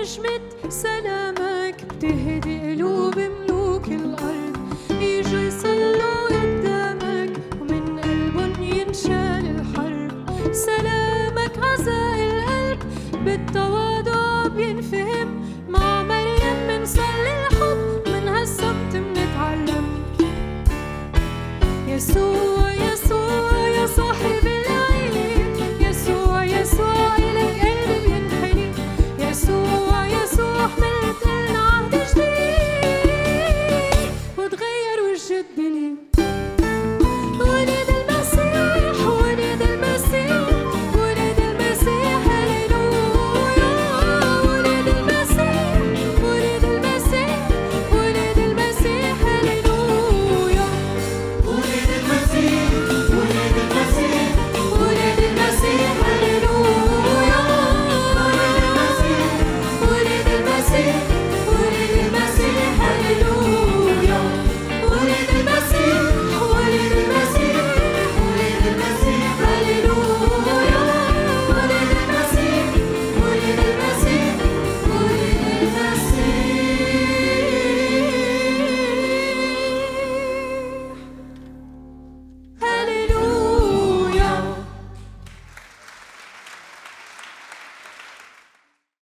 نجمة سلامك بتهدي قلوب